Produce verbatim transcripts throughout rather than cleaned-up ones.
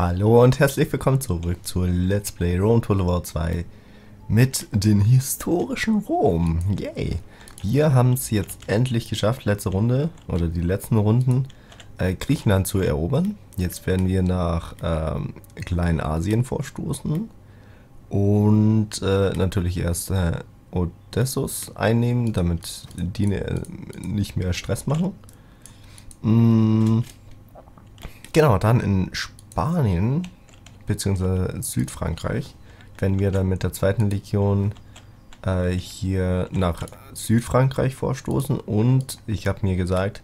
Hallo und herzlich willkommen zurück zu Let's Play Rome Total War zwei mit den historischen Rom. Yay! Wir haben es jetzt endlich geschafft, letzte Runde oder die letzten Runden äh, Griechenland zu erobern. Jetzt werden wir nach ähm, Kleinasien vorstoßen und äh, natürlich erst äh, Odessus einnehmen, damit die ne, nicht mehr Stress machen. Mm, genau, dann in Spanien. Spanien bzw. Südfrankreich, wenn wir dann mit der zweiten Legion äh, hier nach Südfrankreich vorstoßen. Und ich habe mir gesagt,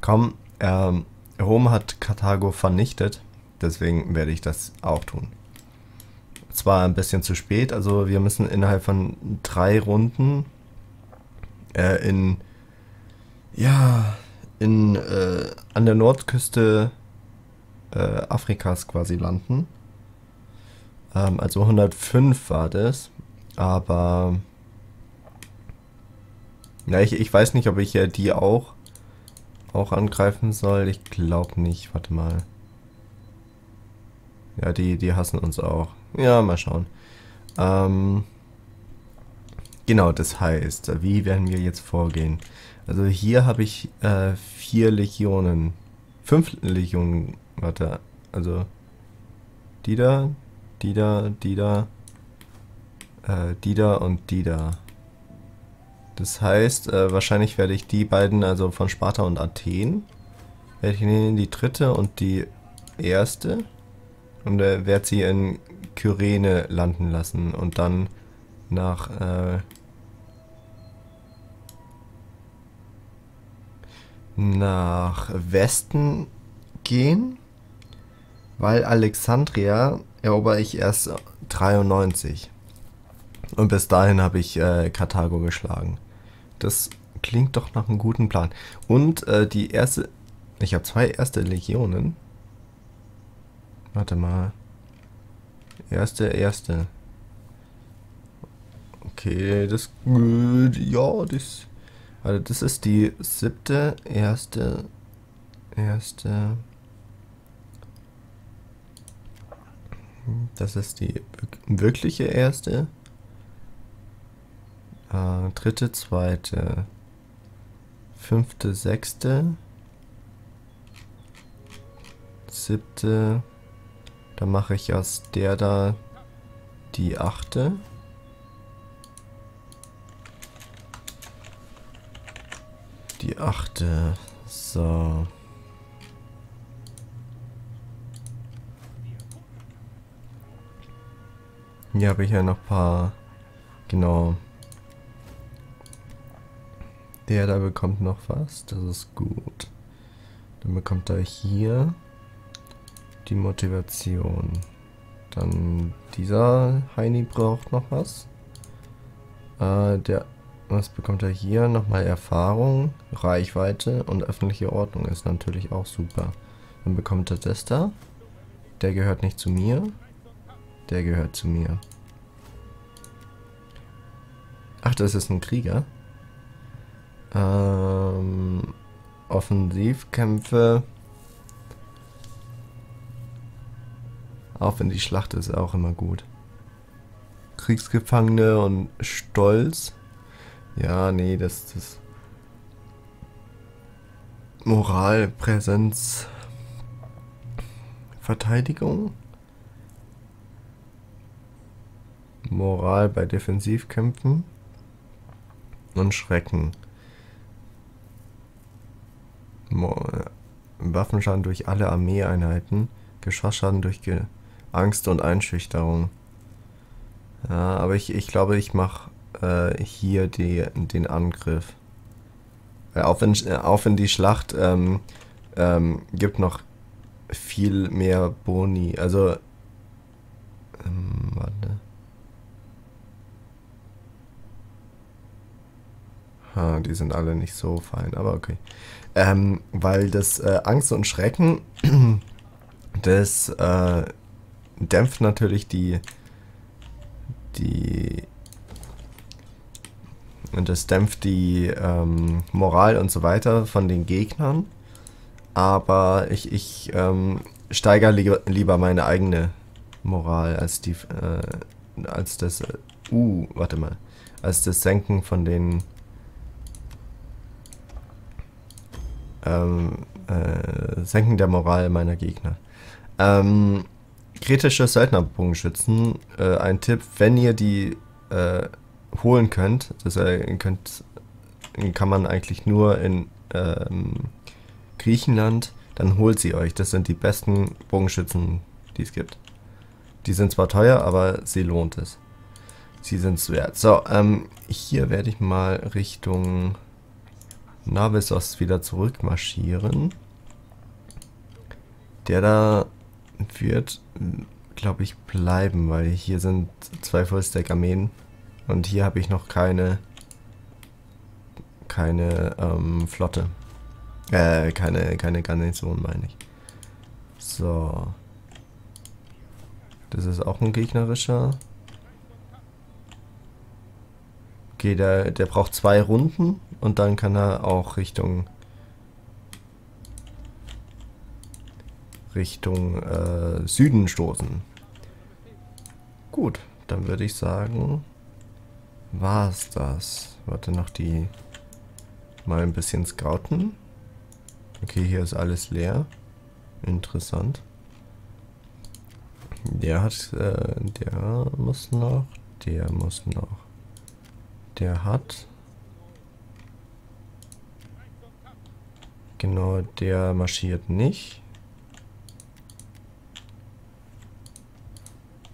komm, ähm, Rom hat Karthago vernichtet, deswegen werde ich das auch tun. Zwar ein bisschen zu spät, also wir müssen innerhalb von drei Runden äh, in, ja, in, äh, an der Nordküste Äh, Afrikas quasi landen. Ähm, also hundertfünf war das, aber ja, ich, ich weiß nicht, ob ich äh, die auch auch angreifen soll. Ich glaube nicht. Warte mal. Ja, die, die hassen uns auch. Ja, mal schauen. Ähm, genau, das heißt, wie werden wir jetzt vorgehen? Also hier habe ich äh, vier Legionen, fünf Legionen. Warte, also die da, die da, die da, äh, die da und die da. Das heißt, äh, wahrscheinlich werde ich die beiden, also von Sparta und Athen, werde ich nehmen, die dritte und die erste. Und äh, werde sie in Kyrene landen lassen und dann nach, äh, nach Westen gehen. Weil Alexandria erober ich erst dreiundneunzig. Und bis dahin habe ich äh, Karthago geschlagen. Das klingt doch nach einem guten Plan. Und äh, die erste... Ich habe zwei erste Legionen. Warte mal. Erste, erste. Okay, das... Ja, das... Also das ist die siebte, erste... Erste... Das ist die wirkliche erste. Äh, dritte, zweite. Fünfte, sechste. Siebte. Da mache ich aus der da die achte. Die achte. So. Hier habe ich ja noch ein paar, genau, der da bekommt noch was, das ist gut. Dann bekommt er hier die Motivation. Dann dieser Heini braucht noch was. Äh, der, was bekommt er hier? Nochmal Erfahrung, Reichweite und öffentliche Ordnung ist natürlich auch super. Dann bekommt er das da, der gehört nicht zu mir. Der gehört zu mir. Ach, das ist ein Krieger. Ähm, Offensivkämpfe. Auch wenn die Schlacht ist auch immer gut. Kriegsgefangene und Stolz. Ja, nee, das ist... Moral, Präsenz, Verteidigung. Moral bei Defensivkämpfen und Schrecken. Mo Waffenschaden durch alle Armeeeinheiten, Geschossschaden durch Ge Angst und Einschüchterung. Ja, aber ich, ich glaube, ich mache äh, hier die, den Angriff. Äh, auch, wenn, äh, auch wenn die Schlacht ähm, ähm, gibt noch viel mehr Boni. Also, ähm, warte. Ah, die sind alle nicht so fein, aber okay. Ähm, weil das äh, Angst und Schrecken, das äh, dämpft natürlich die, die, und das dämpft die ähm, Moral und so weiter von den Gegnern. Aber ich, ich ähm, steigere lieber meine eigene Moral als die äh, als das äh, uh, warte mal, als das Senken von den ähm, äh, Senken der Moral meiner Gegner. Ähm, kritische Söldnerbogenschützen, äh, ein Tipp, wenn ihr die äh, holen könnt, das äh, könnt, kann man eigentlich nur in ähm, Griechenland, dann holt sie euch. Das sind die besten Bogenschützen, die es gibt. Die sind zwar teuer, aber sie lohnt es. Sie sind es wert. So, ähm, hier werde ich mal Richtung Navessos wieder zurückmarschieren. Der da wird, glaube ich, bleiben, weil hier sind zwei Fullstack-Armeen und hier habe ich noch keine keine ähm, Flotte. Äh, keine, keine Garnison, meine ich. So. Das ist auch ein gegnerischer. Okay, der, der braucht zwei Runden und dann kann er auch Richtung Richtung äh, Süden stoßen. Gut, dann würde ich sagen, war's das. Warte, noch die mal ein bisschen scouten. Okay, hier ist alles leer. Interessant. Der hat, äh, der muss noch, der muss noch. Der hat. Genau, der marschiert nicht.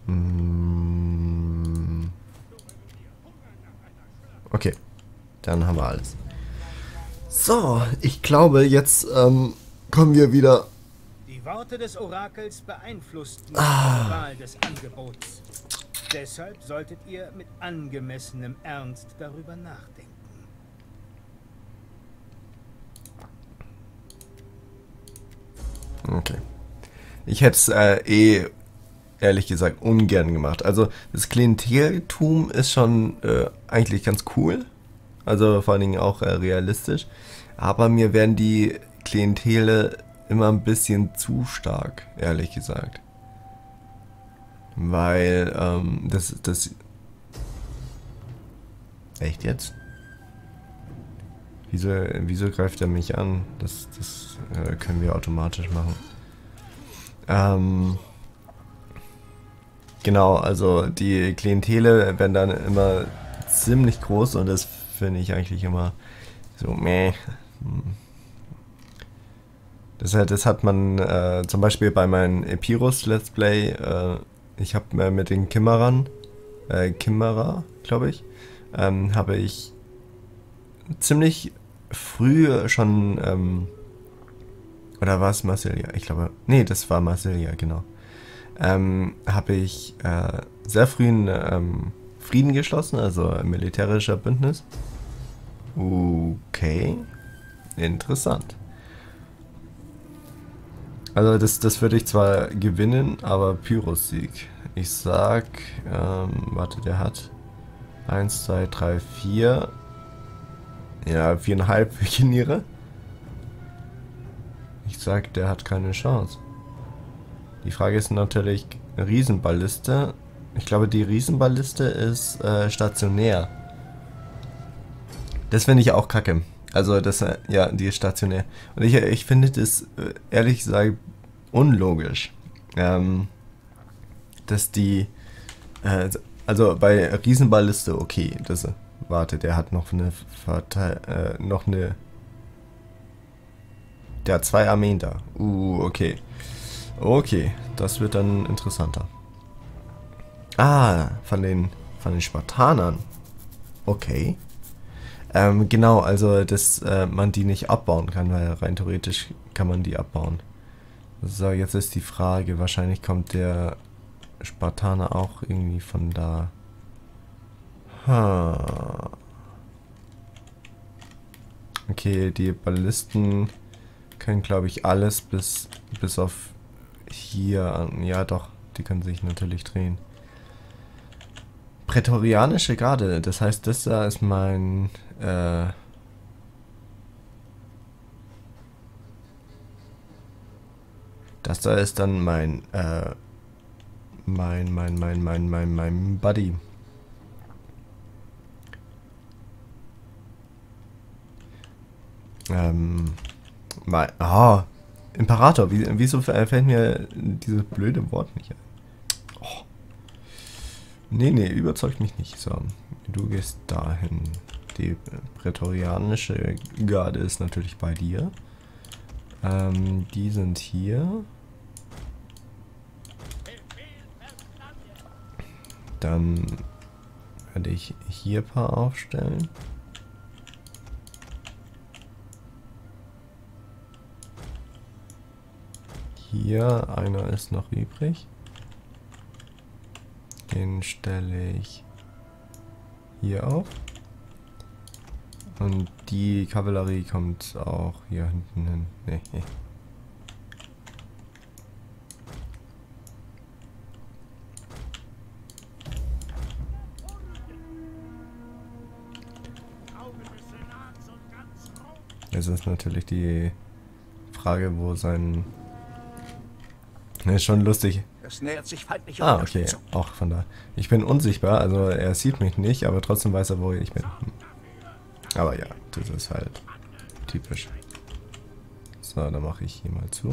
Mm. Okay, dann haben wir alles. So, ich glaube, jetzt ähm, kommen wir wieder. Die Worte des Orakels beeinflussten ah. die Wahl des Angebots. Deshalb solltet ihr mit angemessenem Ernst darüber nachdenken. Okay. Ich hätte es äh, eh, ehrlich gesagt, ungern gemacht. Also das Klienteltum ist schon äh, eigentlich ganz cool. Also vor allen Dingen auch äh, realistisch. Aber mir werden die Klientele immer ein bisschen zu stark, ehrlich gesagt. Weil, ähm, das, das... Echt jetzt? Wieso, wieso greift er mich an? Das, das äh, können wir automatisch machen. Ähm... Genau, also die Klientele werden dann immer ziemlich groß und das finde ich eigentlich immer so meh. Das, das hat man äh, zum Beispiel bei meinem Epirus Let's Play, äh, ich habe äh, mit den Kimmerern, äh, Kimmerer, glaube ich, ähm, habe ich ziemlich früh schon, ähm, oder war es Massilia? Ich glaube, nee, das war Massilia, genau. Ähm, habe ich äh, sehr früh einen ähm, Frieden geschlossen, also ein militärischer Bündnis. Okay, interessant. Also das, das würde ich zwar gewinnen, aber Pyrrhussieg. Ich sag, ähm, warte, der hat eins, zwei, drei, vier. Ja, viereinhalb Pikiniere. Ich sag, der hat keine Chance. Die Frage ist natürlich, Riesenballiste. Ich glaube, die Riesenballiste ist äh, stationär. Das finde ich auch kacke. Also, das, ja, die ist stationär. Und ich, ich finde das, ehrlich gesagt, unlogisch. Ähm, dass die, äh, also bei Riesenballiste, okay, das, warte, der hat noch eine, Verte- äh, noch eine, der hat zwei Armeen da. Uh, okay. Okay, das wird dann interessanter. Ah, von den, von den Spartanern. Okay. Ähm, genau, also dass äh, man die nicht abbauen kann, weil rein theoretisch kann man die abbauen. So, jetzt ist die Frage, wahrscheinlich kommt der Spartaner auch irgendwie von da. Ha. Okay, die Ballisten können, glaube ich, alles bis, bis auf hier an. Ja doch, die können sich natürlich drehen. Prätorianische Garde, das heißt, das da ist mein... Äh, Das da ist dann mein, äh, mein, mein, mein, mein, mein, mein Buddy. Ähm, mein, ah, oh, Imperator. Wie, wieso fällt mir dieses blöde Wort nicht ein? Oh. Nee, nee, überzeugt mich nicht. So, du gehst dahin. Die Prätorianische Garde ist natürlich bei dir. Ähm, die sind hier. Dann werde ich hier ein paar aufstellen. Hier, einer ist noch übrig. Den stelle ich hier auf. Und die Kavallerie kommt auch hier hinten hin. Nee. Es ist natürlich die Frage, wo sein... Das ist schon lustig. Ah, okay. Auch von da. Ich bin unsichtbar, also er sieht mich nicht, aber trotzdem weiß er, wo ich bin. Aber ja, das ist halt typisch. So, dann mache ich hier mal zu.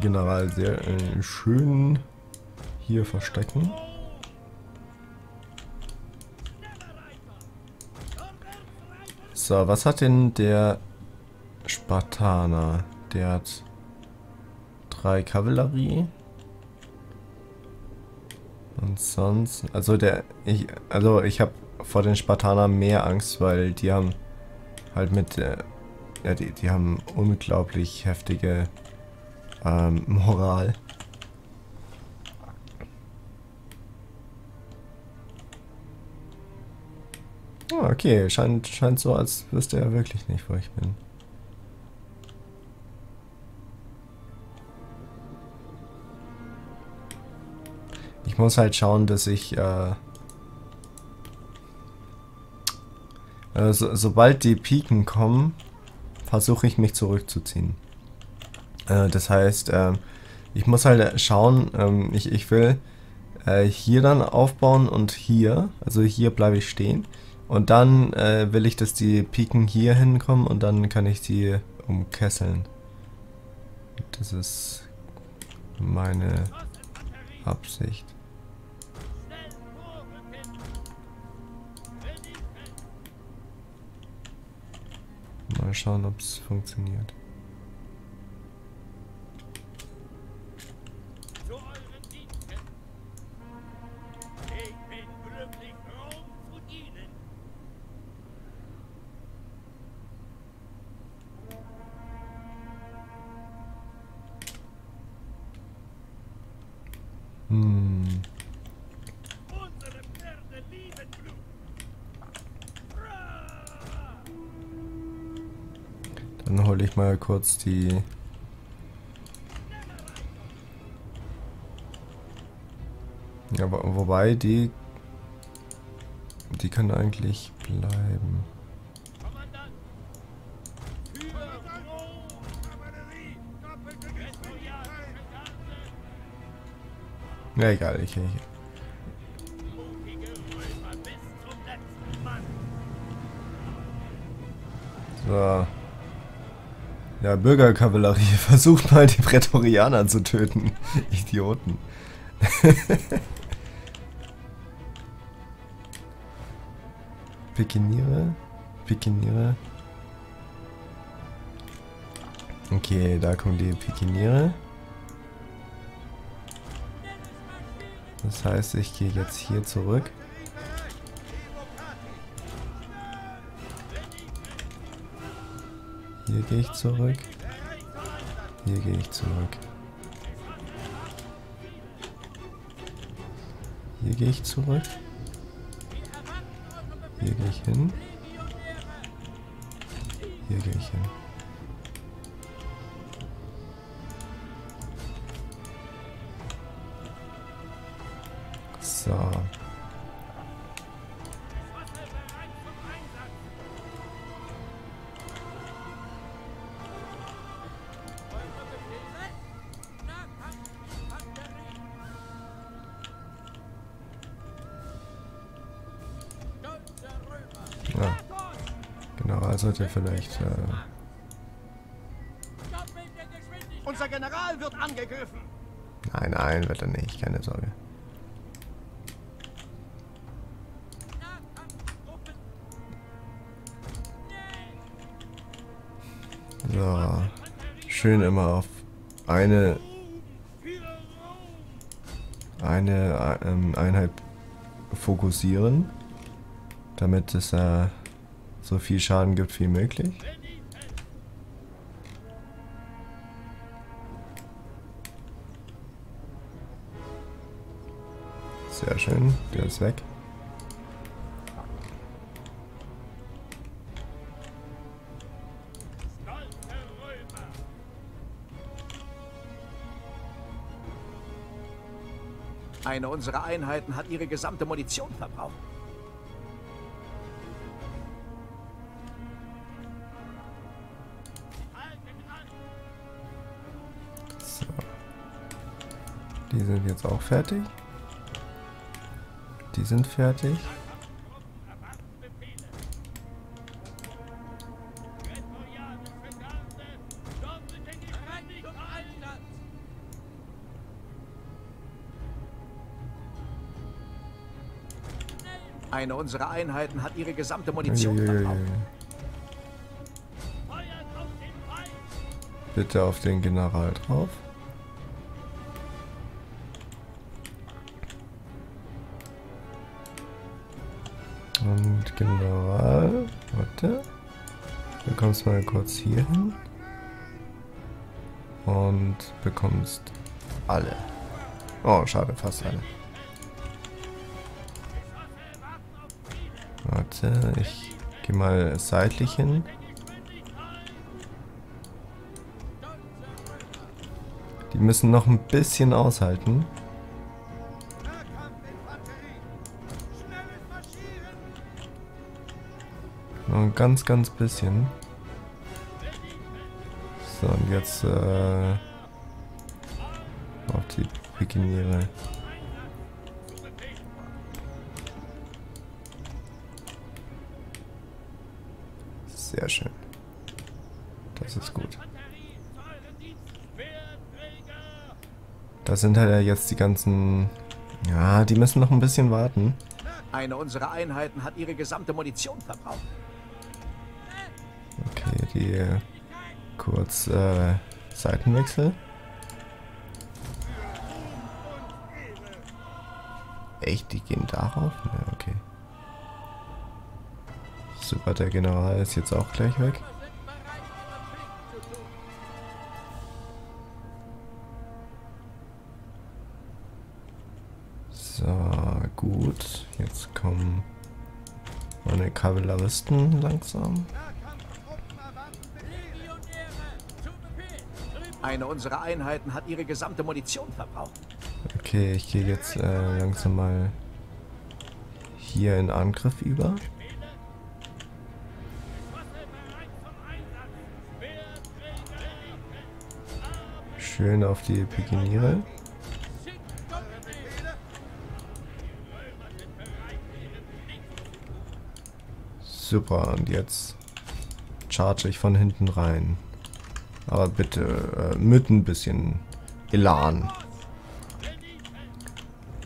General sehr äh, schön hier verstecken. So, was hat denn der Spartaner? Der hat drei Kavallerie. Und sonst, also der, ich, also ich habe vor den Spartanern mehr Angst, weil die haben halt mit, äh, ja, die, die haben unglaublich heftige ähm, Moral. Ah, okay, scheint, scheint so, als wüsste er wirklich nicht, wo ich bin. Ich muss halt schauen, dass ich, äh, äh, so, sobald die Piken kommen, versuche ich mich zurückzuziehen. Äh, das heißt, äh, ich muss halt schauen, äh, ich, ich will äh, hier dann aufbauen und hier, also hier bleibe ich stehen. Und dann äh, will ich, dass die Piken hier hinkommen und dann kann ich die umkesseln. Das ist meine Absicht. Mal schauen, ob es funktioniert. Hm. Dann hole ich mal kurz die... Ja, wo, wobei die... Die können eigentlich bleiben. Ja, egal, ich, ich. So. Ja, Bürgerkavallerie, versucht mal die Prätorianer zu töten. Idioten. Pikiniere? Pikiniere? Okay, da kommen die Pikiniere. Das heißt, ich gehe jetzt hier zurück. Hier gehe ich zurück. Hier gehe ich zurück. Hier gehe ich zurück. Hier gehe ich hin. Hier gehe ich hin. So. da sollte er vielleicht... Äh Unser General wird angegriffen. Nein, nein, wird er nicht, keine Sorge. So, schön immer auf eine eine ähm, Einheit fokussieren, damit es äh, so viel Schaden gibt wie möglich. Sehr schön, der ist weg. Eine unserer Einheiten hat ihre gesamte Munition verbraucht. So. Die sind jetzt auch fertig. Die sind fertig. Eine unserer Einheiten hat ihre gesamte Munition verbraucht. Bitte auf den General drauf. Und General, warte. Du kommst mal kurz hier hin. Und bekommst alle. Oh, schade, fast alle. Warte, ich gehe mal seitlich hin. Die müssen noch ein bisschen aushalten. Noch ein ganz, ganz bisschen. So, und jetzt äh, auf die Pikiniere. Sehr schön. Das ist gut. Das sind halt ja jetzt die ganzen... Ja, die müssen noch ein bisschen warten. Eine unserer Einheiten hat ihre gesamte Munition verbraucht. Okay, die... Kurz, äh, Seitenwechsel. Echt, die gehen darauf? Ja, okay. Super, der General ist jetzt auch gleich weg. So, gut. Jetzt kommen meine Kavalleristen langsam. Eine unserer Einheiten hat ihre gesamte Munition verbraucht. Okay, ich gehe jetzt äh, langsam mal hier in Angriff über. Schön auf die Pikiniere. Super, und jetzt charge ich von hinten rein. Aber bitte äh, mit ein bisschen Elan.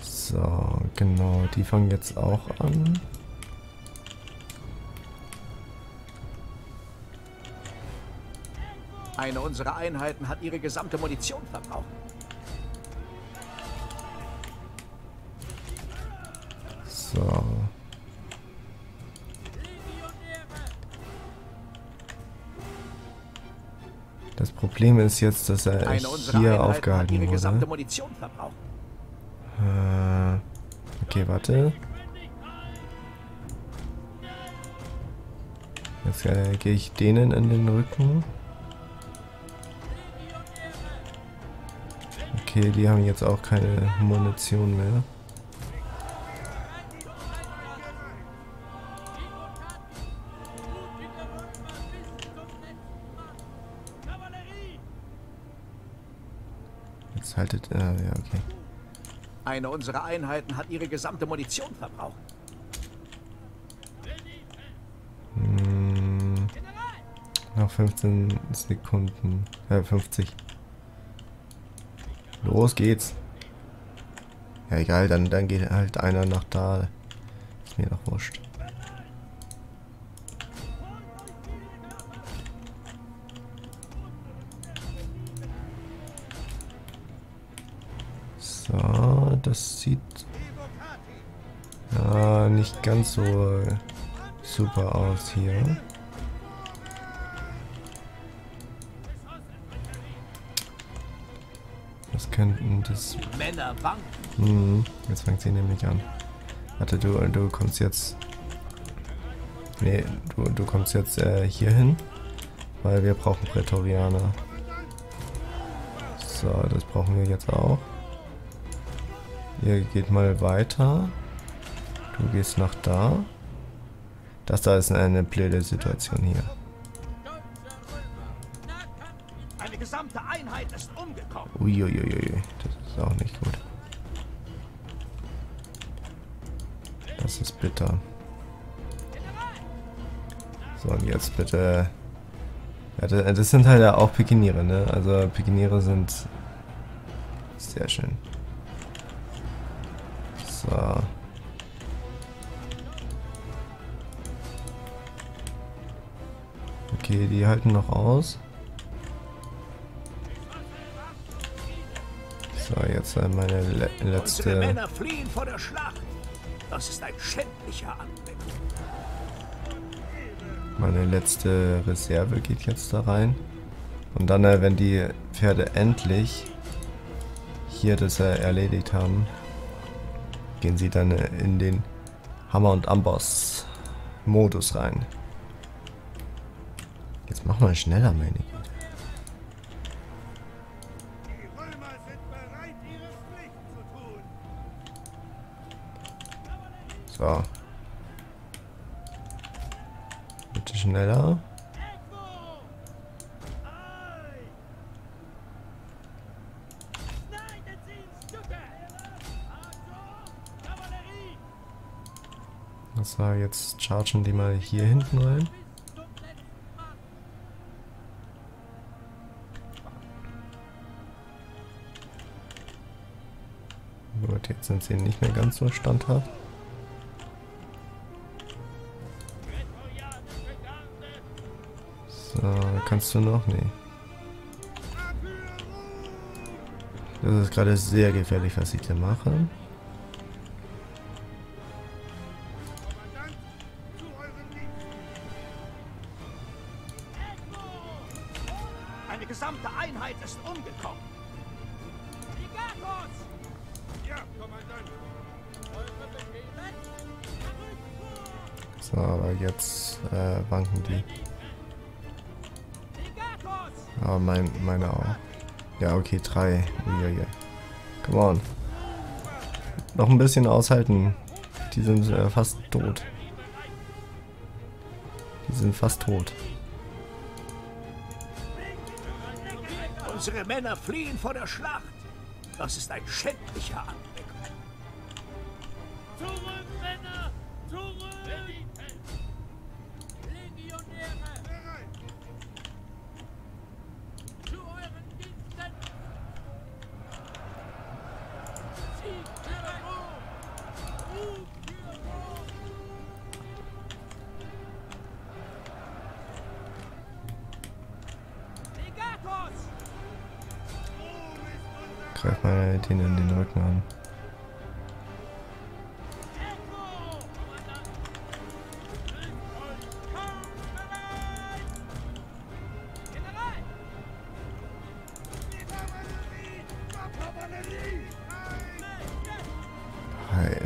So, genau, die fangen jetzt auch an. Eine unserer Einheiten hat ihre gesamte Munition verbraucht. So. Das Problem ist jetzt, dass er hier aufgehalten wurde. Äh, okay, warte. Jetzt äh, gehe ich denen in den Rücken. Okay, die haben jetzt auch keine Munition mehr. Jetzt haltet... Ah, ja, okay. Eine unserer Einheiten hat ihre gesamte Munition verbraucht. Hm. Noch fünfzehn Sekunden. Äh, fünfzig. Los geht's. Ja, egal, dann, dann geht halt einer nach da. Ist mir doch wurscht. So, das sieht ja nicht ganz so super aus hier. Was könnten das... Hm, jetzt fängt sie nämlich an. Warte, du, du kommst jetzt... Nee, du, du kommst jetzt äh, hier hin, weil wir brauchen Prätorianer. So, das brauchen wir jetzt auch. Ihr geht mal weiter. Du gehst nach da. Das da ist eine blöde Situation hier. Eine gesamte Einheit ist umgekommen. Uiuiui, das ist auch nicht gut. Das ist bitter. So, und jetzt bitte... Ja, das sind halt auch Pikiniere, ne? Also Pikiniere sind sehr schön. So. Okay, die halten noch aus. So, jetzt meine le letzte... Unsere Männer fliehen vor der Schlacht. Das ist ein schändlicher Anblick. Meine letzte Reserve geht jetzt da rein. Und dann, wenn die Pferde endlich hier das erledigt haben, gehen sie dann in den Hammer- und Amboss-Modus rein. Jetzt mach mal schneller, meine Güte. Die Römer sind bereit, ihre Pflicht zu tun. So. Bitte schneller. So, jetzt chargen die mal hier hinten rein. Gut, jetzt sind sie nicht mehr ganz so standhaft. So, kannst du noch? Nee. Das ist gerade sehr gefährlich, was ich hier mache. So, aber jetzt äh, wanken die. Aber mein, meine auch. Ja, okay, drei. Uiuiui. Come on. Noch ein bisschen aushalten. Die sind äh, fast tot. Die sind fast tot. Unsere Männer fliehen vor der Schlacht. Das ist ein schändlicher Anblick. Zurück, Männer! Zurück! Legionäre! Zu euren Diensten! Sieg für Rom! Ruhm für Rom! Legatus! Greif mal den in den Rücken an.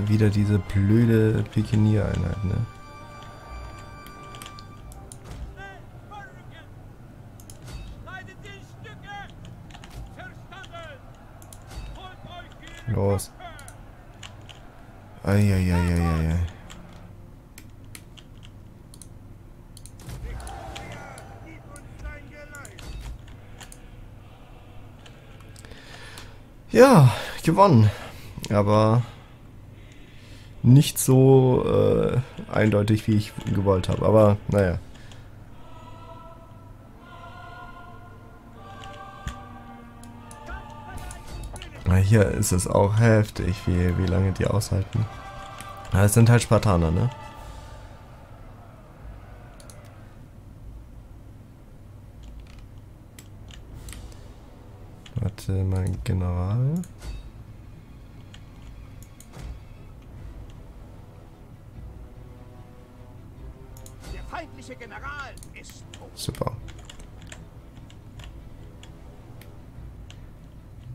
Wieder diese blöde Pikinier-Einheit, ne? Los. Eieieiei. Ja, gewonnen. Aber... nicht so äh, eindeutig, wie ich gewollt habe, aber naja. hier ist es auch heftig, wie, wie lange die aushalten. Ja, es sind halt Spartaner, ne? Warte, mein General. Der feindliche General ist tot. Super.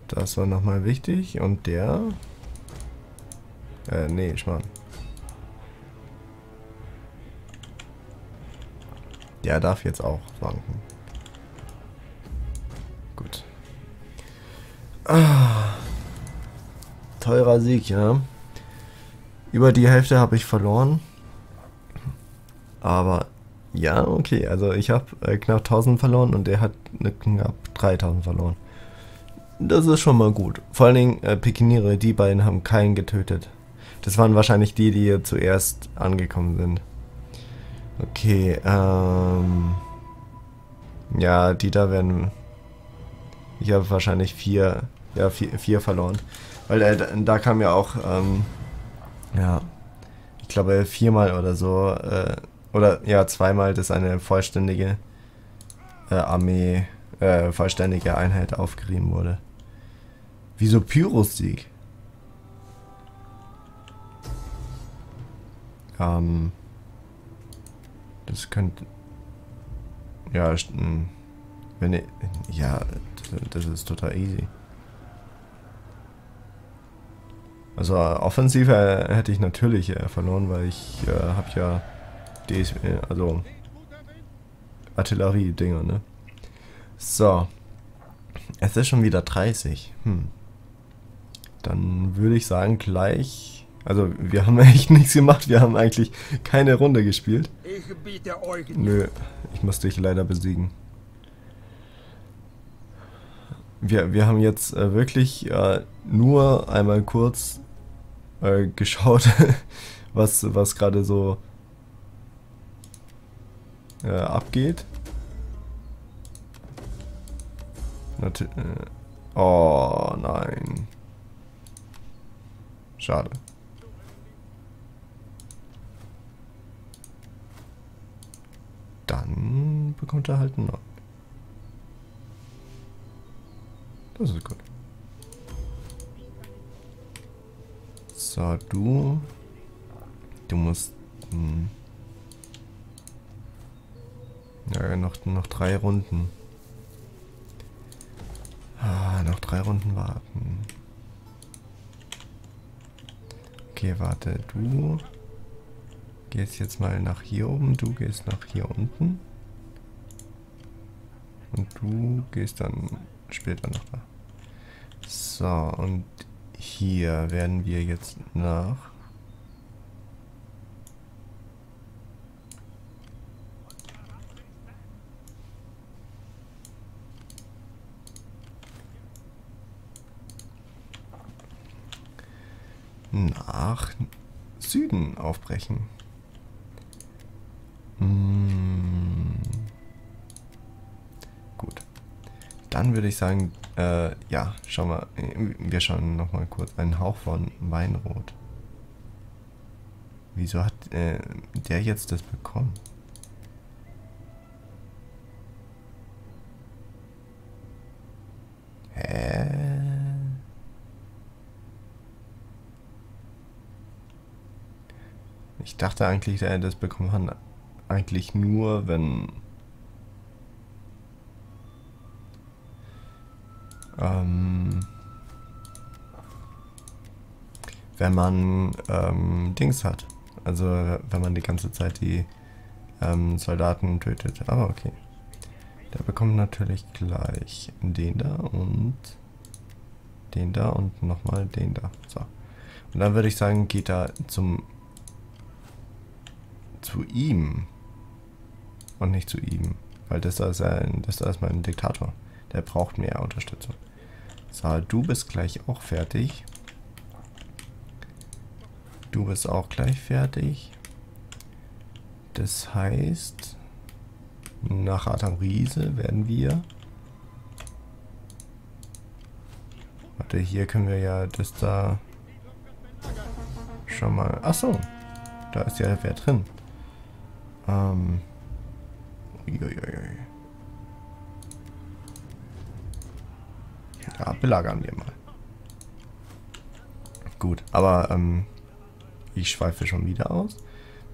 Das war nochmal wichtig. Und der... Äh, nee, Schmarrn. Der darf jetzt auch wanken. Gut. Ah, teurer Sieg, ja. Über die Hälfte habe ich verloren. Aber ja, okay. Also ich habe äh, knapp tausend verloren und der hat äh, knapp dreitausend verloren. Das ist schon mal gut. Vor allen Dingen äh, Pikiniere, die beiden haben keinen getötet. Das waren wahrscheinlich die, die hier zuerst angekommen sind. Okay, ähm... ja, die da werden... Ich habe wahrscheinlich vier... Ja, vier, vier verloren. Weil äh, da kam ja auch, ähm... ja... Ich glaube viermal oder so, äh... Oder, ja, zweimal, dass eine vollständige äh, Armee... Äh, vollständige Einheit aufgerieben wurde. Wieso Pyrrhussieg? Ähm... Das könnte... Ja, wenn ich, ja, das ist total easy. Also offensiv äh, hätte ich natürlich äh, verloren, weil ich äh, habe ja D S, äh, also Artillerie-Dinger, ne? So. Es ist schon wieder dreißig. Hm. Dann würde ich sagen, gleich... Also, wir haben echt nichts gemacht. Wir haben eigentlich keine Runde gespielt. Ich biete euch nicht. Nö, ich muss dich leider besiegen. Wir, wir haben jetzt äh, wirklich äh, nur einmal kurz äh, geschaut, was, was gerade so äh, abgeht. Nat- äh, oh, nein. Schade. Dann bekommt er halt einen neuen. Das ist gut. So, du... Du musst... Hm, ja, noch, noch drei Runden. Ah, noch drei Runden warten. Okay, warte, du... Gehst jetzt mal nach hier oben, du gehst nach hier unten. Und du gehst dann später noch da. So, und hier werden wir jetzt nach... nach Süden aufbrechen. Hm. Gut. Dann würde ich sagen, äh, ja, schau mal, wir schauen nochmal kurz einen Hauch von Weinrot. Wieso hat äh, der jetzt das bekommen? Hä? Ich dachte eigentlich, der hätte das bekommen hat. Eigentlich nur, wenn... Ähm... Wenn man ähm, Dings hat. Also, wenn man die ganze Zeit die ähm, Soldaten tötet. Aber okay. Der bekommt natürlich gleich den da und... Den da und nochmal den da. So. Und dann würde ich sagen, geht er zum... Zu ihm. Und nicht zu ihm. Weil das da ist ein, das da ist mein Diktator. Der braucht mehr Unterstützung. So, du bist gleich auch fertig. Du bist auch gleich fertig. Das heißt, nach Artamriese werden wir... Punkte. Hier können wir ja das da schon mal... Achso, da ist ja wer drin. Ähm... Uiuiui. Ja, belagern wir mal. Gut, aber ähm, ich schweife schon wieder aus.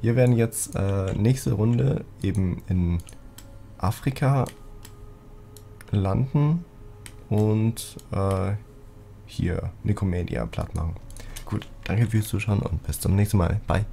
Wir werden jetzt äh, nächste Runde eben in Afrika landen und äh, hier Nicomedia platt machen. Gut, danke fürs Zuschauen und bis zum nächsten Mal. Bye.